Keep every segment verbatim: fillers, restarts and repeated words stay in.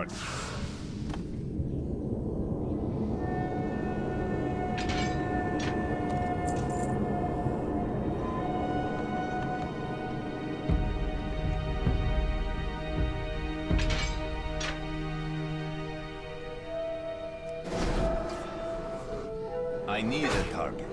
on. I need a target.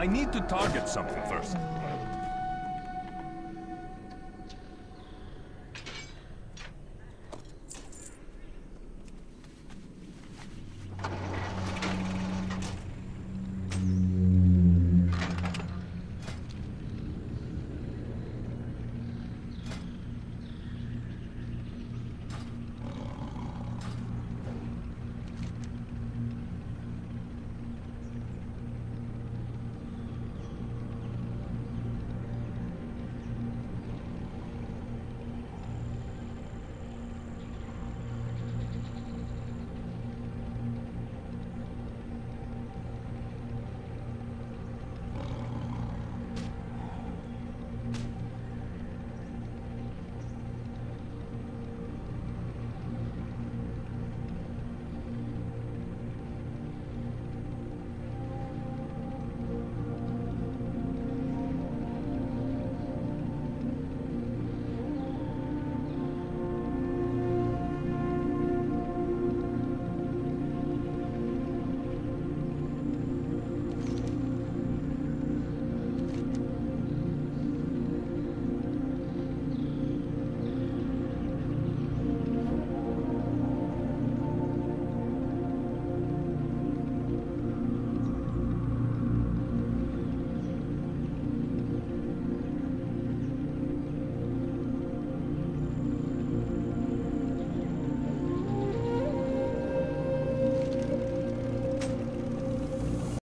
I need to target something first.